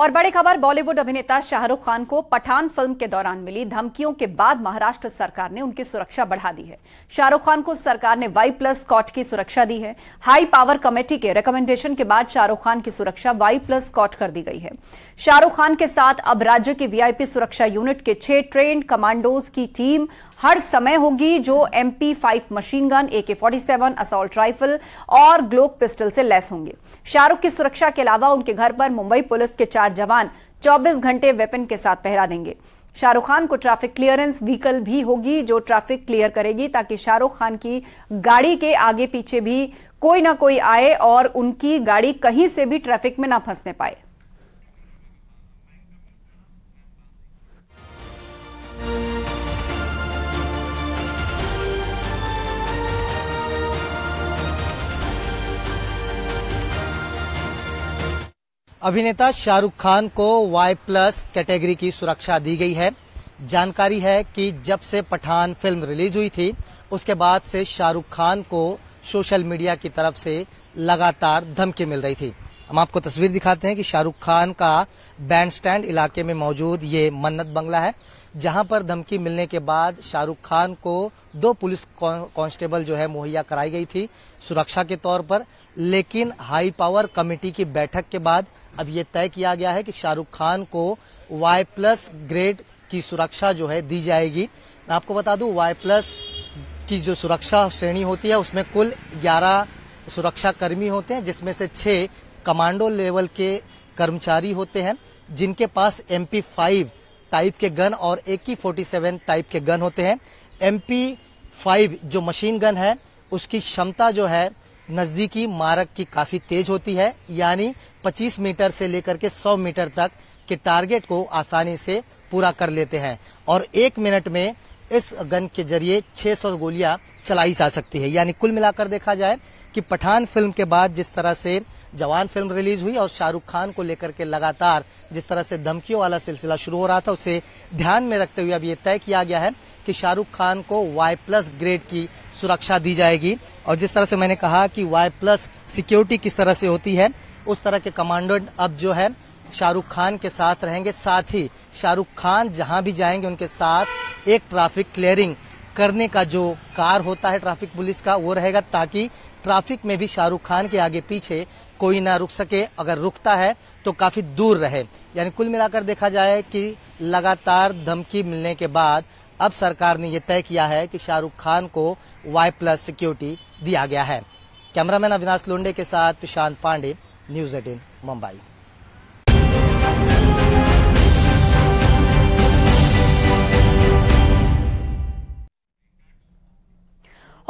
और बड़ी खबर, बॉलीवुड अभिनेता शाहरुख खान को पठान फिल्म के दौरान मिली धमकियों के बाद महाराष्ट्र सरकार ने उनकी सुरक्षा बढ़ा दी है। शाहरुख खान को सरकार ने Y+ कॉट की सुरक्षा दी है। हाई पावर कमेटी के रिकमेंडेशन के बाद शाहरुख खान की सुरक्षा Y+ कॉट कर दी गई है। शाहरुख खान के साथ अब राज्य की VIP सुरक्षा यूनिट के 6 ट्रेंड कमांडोज की टीम हर समय होगी, जो MP5 machine gun, AK-47, assault rifle और ग्लोक पिस्टल से लैस होंगे। शाहरुख की सुरक्षा के अलावा उनके घर पर मुंबई पुलिस के 4 जवान 24 घंटे वेपन के साथ पहरा देंगे। शाहरुख खान को ट्रैफिक क्लियरेंस व्हीकल भी होगी, जो ट्रैफिक क्लियर करेगी ताकि शाहरुख खान की गाड़ी के आगे पीछे भी कोई ना कोई आए और उनकी गाड़ी कहीं से भी ट्रैफिक में ना फंसने पाए। अभिनेता शाहरुख खान को Y+ कैटेगरी की सुरक्षा दी गई है। जानकारी है कि जब से पठान फिल्म रिलीज हुई थी उसके बाद से शाहरुख खान को सोशल मीडिया की तरफ से लगातार धमकी मिल रही थी। हम आपको तस्वीर दिखाते हैं कि शाहरुख खान का बैंडस्टैंड इलाके में मौजूद ये मन्नत बंगला है, जहां पर धमकी मिलने के बाद शाहरुख खान को 2 पुलिस कांस्टेबल जो है मुहैया कराई गई थी सुरक्षा के तौर पर। लेकिन हाई पावर कमेटी की बैठक के बाद अब ये तय किया गया है कि शाहरुख खान को Y+ ग्रेड की सुरक्षा जो है दी जाएगी। मैं आपको बता दूं, Y+ की जो सुरक्षा श्रेणी होती है उसमें कुल 11 सुरक्षाकर्मी होते हैं, जिसमें से 6 कमांडो लेवल के कर्मचारी होते हैं, जिनके पास MP5 टाइप के गन और AK-47 टाइप के गन होते हैं। MP5 जो मशीन गन है उसकी क्षमता जो है नजदीकी मारक की काफी तेज होती है, यानी 25 मीटर से लेकर के 100 मीटर तक के टारगेट को आसानी से पूरा कर लेते हैं और 1 मिनट में इस गन के जरिए 600 गोलियां चलाई जा सकती है। यानी कुल मिलाकर देखा जाए कि पठान फिल्म के बाद जिस तरह से जवान फिल्म रिलीज हुई और शाहरुख खान को लेकर के लगातार जिस तरह से धमकियों वाला सिलसिला शुरू हो रहा था, उसे ध्यान में रखते हुए अब ये तय किया गया है कि शाहरुख खान को Y+ ग्रेड की सुरक्षा दी जाएगी। और जिस तरह से मैंने कहा कि Y+ सिक्योरिटी किस तरह से होती है, उस तरह के कमांडेंट अब जो है शाहरुख खान के साथ रहेंगे। साथ ही शाहरुख खान जहां भी जाएंगे उनके साथ एक ट्रैफिक क्लियरिंग करने का जो कार होता है ट्रैफिक पुलिस का, वो रहेगा, ताकि ट्रैफिक में भी शाहरुख खान के आगे पीछे कोई ना रुक सके, अगर रुकता है तो काफी दूर रहे। यानी कुल मिलाकर देखा जाए कि लगातार धमकी मिलने के बाद अब सरकार ने यह तय किया है कि शाहरुख खान को Y+ सिक्योरिटी दिया गया है। कैमरामैन अविनाश लोंडे के साथ प्रशांत पांडे, News 18 मुंबई।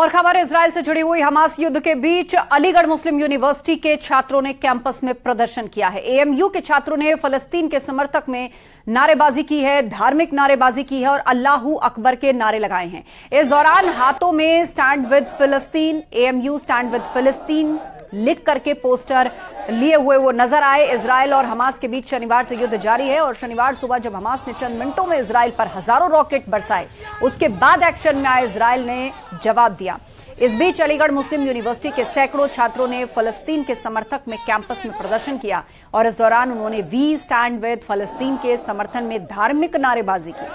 और खबर इजराइल से जुड़ी हुई, हमास युद्ध के बीच अलीगढ़ मुस्लिम यूनिवर्सिटी के छात्रों ने कैंपस में प्रदर्शन किया है। AMU के छात्रों ने फलस्तीन के समर्थक में नारेबाजी की है, धार्मिक नारेबाजी की है और अल्लाहू अकबर के नारे लगाए हैं। इस दौरान हाथों में stand with Palestine, AMU stand with Palestine लिख करके पोस्टर लिए हुए वो नजर आए। इजराइल और हमास के बीच शनिवार से युद्ध जारी है और शनिवार सुबह जब हमास ने चंद मिनटों में इजराइल पर हजारों रॉकेट बरसाए, उसके बाद एक्शन में आए इजराइल ने जवाब दिया। इस बीच अलीगढ़ मुस्लिम यूनिवर्सिटी के सैकड़ों छात्रों ने फलस्तीन के समर्थक में कैंपस में प्रदर्शन किया और इस दौरान उन्होंने वी स्टैंड विद फलस्तीन के समर्थन में धार्मिक नारेबाजी की।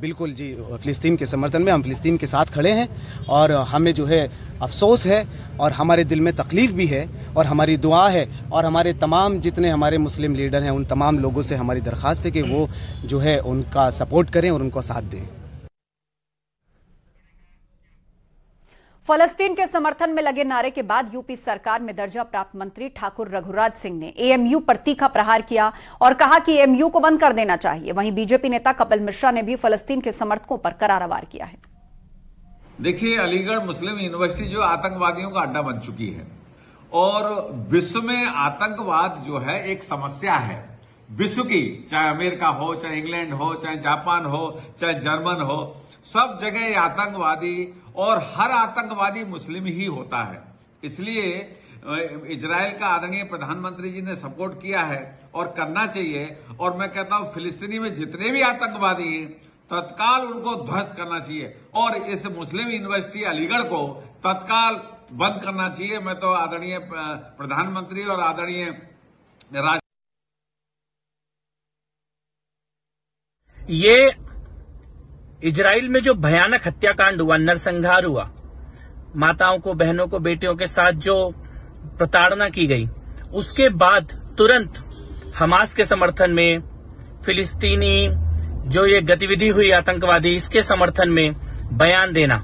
बिल्कुल जी, फिलिस्तीन के समर्थन में हम फिलिस्तीन के साथ खड़े हैं और हमें जो है अफसोस है और हमारे दिल में तकलीफ भी है और हमारी दुआ है और हमारे तमाम जितने हमारे मुस्लिम लीडर हैं उन तमाम लोगों से हमारी दरख्वास्त है कि वो जो है उनका सपोर्ट करें और उनको साथ दें। फलस्तीन के समर्थन में लगे नारे के बाद यूपी सरकार में दर्जा प्राप्त मंत्री ठाकुर रघुराज सिंह ने AMU पर तीखा प्रहार किया और कहा कि AMU को बंद कर देना चाहिए। वहीं बीजेपी नेता कपिल मिश्रा ने भी फलस्तीन के समर्थकों पर करारा वार किया है। देखिए, अलीगढ़ मुस्लिम यूनिवर्सिटी जो आतंकवादियों का अड्डा बन चुकी है और विश्व में आतंकवाद जो है एक समस्या है, विश्व की, चाहे अमेरिका हो, चाहे इंग्लैंड हो, चाहे जापान हो, चाहे जर्मन हो, सब जगह आतंकवादी और हर आतंकवादी मुस्लिम ही होता है। इसलिए इजराइल का आदरणीय प्रधानमंत्री जी ने सपोर्ट किया है और करना चाहिए। और मैं कहता हूं फिलिस्तीनी में जितने भी आतंकवादी हैं तत्काल उनको ध्वस्त करना चाहिए और इस मुस्लिम यूनिवर्सिटी अलीगढ़ को तत्काल बंद करना चाहिए। मैं तो आदरणीय प्रधानमंत्री और आदरणीय ये इजराइल में जो भयानक हत्याकांड हुआ, नरसंहार हुआ, माताओं को, बहनों को, बेटियों के साथ जो प्रताड़ना की गई, उसके बाद तुरंत हमास के समर्थन में फिलिस्तीनी जो ये गतिविधि हुई आतंकवादी, इसके समर्थन में बयान देना,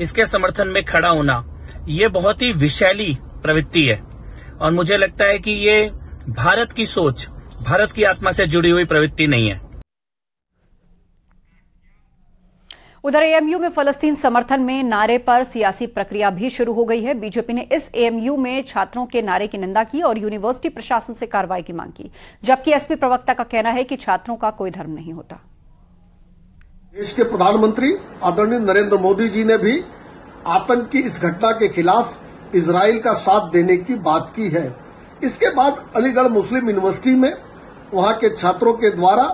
इसके समर्थन में खड़ा होना, ये बहुत ही विषैली प्रवृत्ति है और मुझे लगता है कि ये भारत की सोच, भारत की आत्मा से जुड़ी हुई प्रवृत्ति नहीं है। उधर एएमयू में फलस्तीन समर्थन में नारे पर सियासी प्रक्रिया भी शुरू हो गई है। बीजेपी ने इस एएमयू में छात्रों के नारे की निंदा की और यूनिवर्सिटी प्रशासन से कार्रवाई की मांग की, जबकि एसपी प्रवक्ता का कहना है कि छात्रों का कोई धर्म नहीं होता। देश के प्रधानमंत्री आदरणीय नरेंद्र मोदी जी ने भी आतंक की इस घटना के खिलाफ इजराइल का साथ देने की बात की है। इसके बाद अलीगढ़ मुस्लिम यूनिवर्सिटी में वहां के छात्रों के द्वारा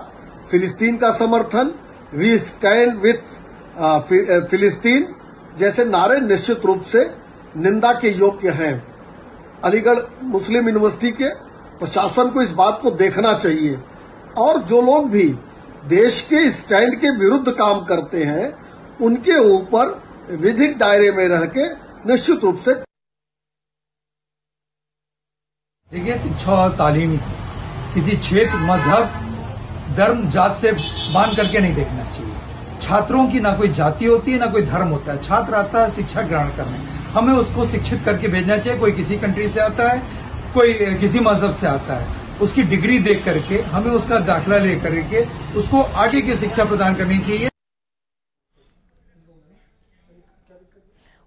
फिलिस्तीन का समर्थन, वी स्टैंड विथ फिलिस्तीन जैसे नारे निश्चित रूप से निंदा के योग्य हैं। अलीगढ़ मुस्लिम यूनिवर्सिटी के प्रशासन को इस बात को देखना चाहिए और जो लोग भी देश के स्टैंड के विरुद्ध काम करते हैं उनके ऊपर विधिक दायरे में रह के निश्चित रूप से। देखिए, शिक्षा और तालीम किसी क्षेत्र, मजहब, धर्म, जात से बांध करके नहीं देखना चाहिए। छात्रों की ना कोई जाति होती है, ना कोई धर्म होता है। छात्र आता है शिक्षा ग्रहण करने, हमें उसको शिक्षित करके भेजना चाहिए। कोई किसी कंट्री से आता है, कोई किसी मजहब से आता है, उसकी डिग्री देख करके हमें उसका दाखिला ले करके उसको आगे की शिक्षा प्रदान करनी चाहिए।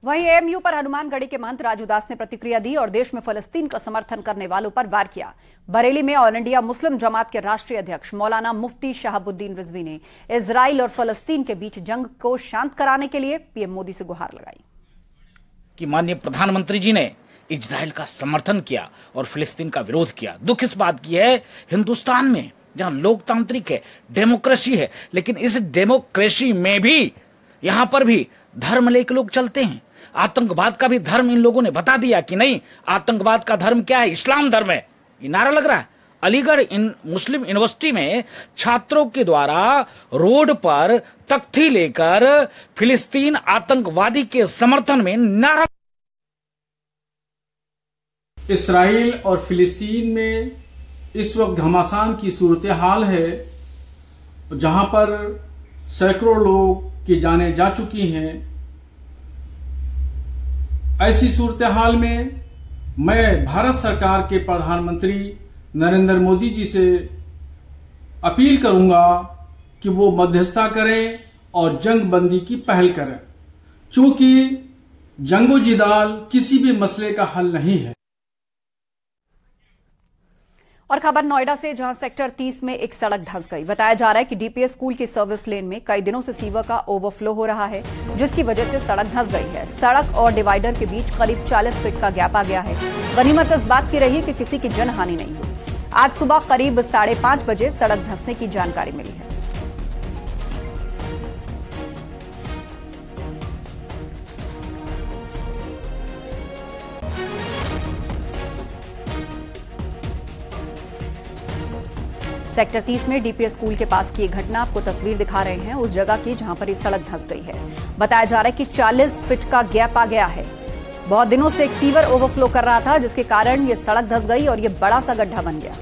वहीं एएमयू पर हनुमानगढ़ी के महंत राजुदास ने प्रतिक्रिया दी और देश में फलस्तीन का समर्थन करने वालों पर वार किया। बरेली में ऑल इंडिया मुस्लिम जमात के राष्ट्रीय अध्यक्ष मौलाना मुफ्ती शहाबुद्दीन रिजवी ने इजराइल और फलस्तीन के बीच जंग को शांत कराने के लिए पीएम मोदी से गुहार लगाई कि माननीय प्रधानमंत्री जी ने इजराइल का समर्थन किया और फिलिस्तीन का विरोध किया। दुख इस बात की है हिंदुस्तान में, जहाँ लोकतांत्रिक है, डेमोक्रेसी है, लेकिन इस डेमोक्रेसी में भी, यहाँ पर भी धर्म लेकर लोग चलते हैं। आतंकवाद का भी धर्म इन लोगों ने बता दिया कि नहीं, आतंकवाद का धर्म क्या है, इस्लाम धर्म है, ये नारा लग रहा है। अलीगढ़ मुस्लिम यूनिवर्सिटी में छात्रों के द्वारा रोड पर तख्ती लेकर फिलिस्तीन आतंकवादी के समर्थन में नारा। इसराइल और फिलिस्तीन में इस वक्त घमासान की सूरत हाल है, जहां पर सैकड़ों लोग की जाने जा चुकी हैं। ऐसी सूरत हाल में मैं भारत सरकार के प्रधानमंत्री नरेंद्र मोदी जी से अपील करूंगा कि वो मध्यस्थता करें और जंग बंदी की पहल करें, क्योंकि जंगो जिदाल किसी भी मसले का हल नहीं है। और खबर नोएडा से, जहां सेक्टर 30 में एक सड़क धंस गई। बताया जा रहा है कि डीपीएस स्कूल की सर्विस लेन में कई दिनों से सीवर का ओवरफ्लो हो रहा है, जिसकी वजह से सड़क धंस गई है। सड़क और डिवाइडर के बीच करीब 40 फीट का गैप आ गया है। गनीमत इस बात की रही कि किसी की जनहानि नहीं हुई। आज सुबह करीब 5:30 बजे सड़क धंसने की जानकारी मिली है। सेक्टर 30 में डीपीएस स्कूल के पास की घटना आपको तस्वीर दिखा रहे हैं, उस जगह की जहां पर ये सड़क धंस गई है। बताया जा रहा है कि 40 फीट का गैप आ गया है। बहुत दिनों से एक सीवर ओवरफ्लो कर रहा था, जिसके कारण ये सड़क धंस गई और ये बड़ा सा गड्ढा बन गया।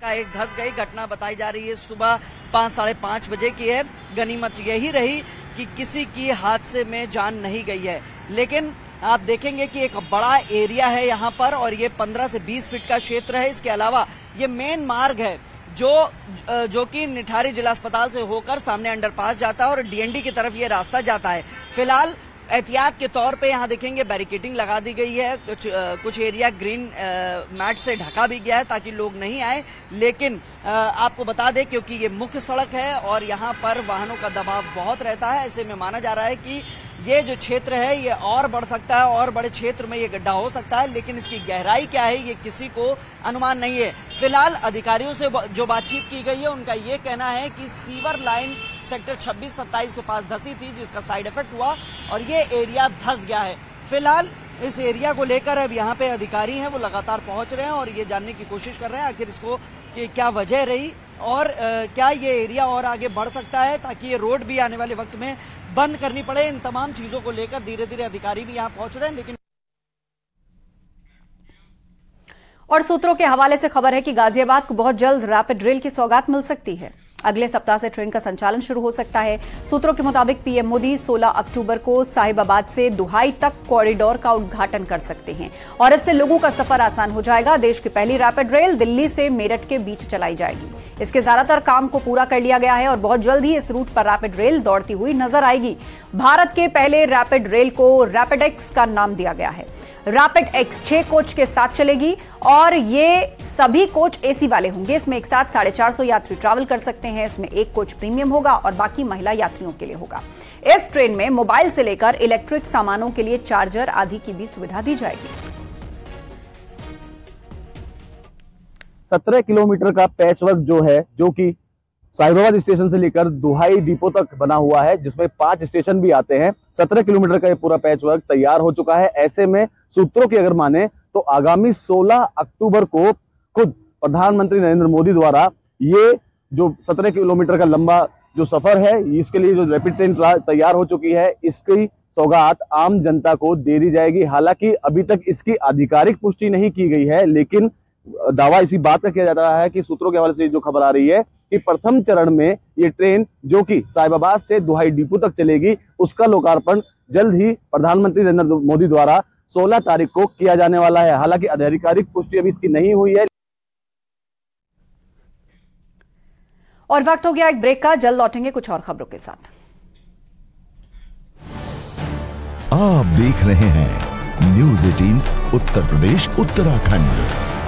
का एक धंस गई घटना बताई जा रही है, सुबह 5-5:30 बजे की है। गनीमत यही रही कि किसी की हादसे में जान नहीं गई है, लेकिन आप देखेंगे कि एक बड़ा एरिया है यहाँ पर और ये 15 से 20 फीट का क्षेत्र है। इसके अलावा ये मेन मार्ग है जो कि निठारी जिला अस्पताल से होकर सामने अंडरपास जाता है और डीएनडी की तरफ ये रास्ता जाता है। फिलहाल एहतियात के तौर पे यहाँ देखेंगे बैरिकेडिंग लगा दी गई है, कुछ एरिया ग्रीन मैट से ढका भी गया है ताकि लोग नहीं आए। लेकिन आपको बता दें, क्योंकि ये मुख्य सड़क है और यहाँ पर वाहनों का दबाव बहुत रहता है, ऐसे में माना जा रहा है कि ये जो क्षेत्र है ये और बढ़ सकता है और बड़े क्षेत्र में ये गड्ढा हो सकता है, लेकिन इसकी गहराई क्या है ये किसी को अनुमान नहीं है। फिलहाल अधिकारियों से जो बातचीत की गई है उनका ये कहना है कि सीवर लाइन सेक्टर 26-27 के पास धंसी थी जिसका साइड इफेक्ट हुआ और ये एरिया धंस गया है। फिलहाल इस एरिया को लेकर अब यहाँ पे अधिकारी हैं वो लगातार पहुंच रहे हैं और ये जानने की कोशिश कर रहे हैं आखिर इसको क्या वजह रही और क्या ये एरिया और आगे बढ़ सकता है ताकि ये रोड भी आने वाले वक्त में बंद करनी पड़े। इन तमाम चीजों को लेकर धीरे धीरे अधिकारी भी यहाँ पहुंच रहे हैं। लेकिन और सूत्रों के हवाले से खबर है कि गाजियाबाद को बहुत जल्द रैपिड रेल की सौगात मिल सकती है। अगले सप्ताह से ट्रेन का संचालन शुरू हो सकता है। सूत्रों के मुताबिक पीएम मोदी 16 अक्टूबर को साहिबाबाद से दुहाई तक कॉरिडोर का उद्घाटन कर सकते हैं और इससे लोगों का सफर आसान हो जाएगा। देश की पहली रैपिड रेल दिल्ली से मेरठ के बीच चलाई जाएगी। इसके ज्यादातर काम को पूरा कर लिया गया है और बहुत जल्द ही इस रूट पर रैपिड रेल दौड़ती हुई नजर आएगी। भारत के पहले रैपिड रेल को रैपिड एक्स का नाम दिया गया है। रैपिड एक्स 6 कोच के साथ चलेगी और ये सभी कोच एसी वाले होंगे। इसमें एक साथ 450 यात्री ट्रैवल कर सकते हैं। इसमें एक कोच प्रीमियम होगा और बाकी महिला यात्रियों के लिए होगा। इस ट्रेन में मोबाइल से लेकर इलेक्ट्रिक सामानों के लिए चार्जर आदि की भी सुविधा दी जाएगी। 17 किलोमीटर का पैच वर्क जो है जो कि साहिबाबाद स्टेशन से लेकर दुहाई डिपो तक बना हुआ है जिसमें 5 स्टेशन भी आते हैं। 17 किलोमीटर का ये पूरा पैच वर्क तैयार हो चुका है। ऐसे में सूत्रों की अगर माने तो आगामी 16 अक्टूबर को खुद प्रधानमंत्री नरेंद्र मोदी द्वारा ये जो 17 किलोमीटर का लंबा जो सफर है इसके लिए जो रैपिड ट्रेन तैयार हो चुकी है इसकी सौगात आम जनता को दे दी जाएगी। हालांकि अभी तक इसकी आधिकारिक पुष्टि नहीं की गई है, लेकिन दावा इसी बात का किया जा रहा है कि सूत्रों के हवाले से जो खबर आ रही है कि प्रथम चरण में ये ट्रेन जो कि साहिबाबाद से दुहाई डिपो तक चलेगी उसका लोकार्पण जल्द ही प्रधानमंत्री नरेंद्र मोदी द्वारा 16 तारीख को किया जाने वाला है। हालांकि आधिकारिक पुष्टि अभी इसकी नहीं हुई है। और वक्त हो गया एक ब्रेक का, जल्द लौटेंगे कुछ और खबरों के साथ। आप देख रहे हैं न्यूज़ 18 उत्तर प्रदेश उत्तराखंड।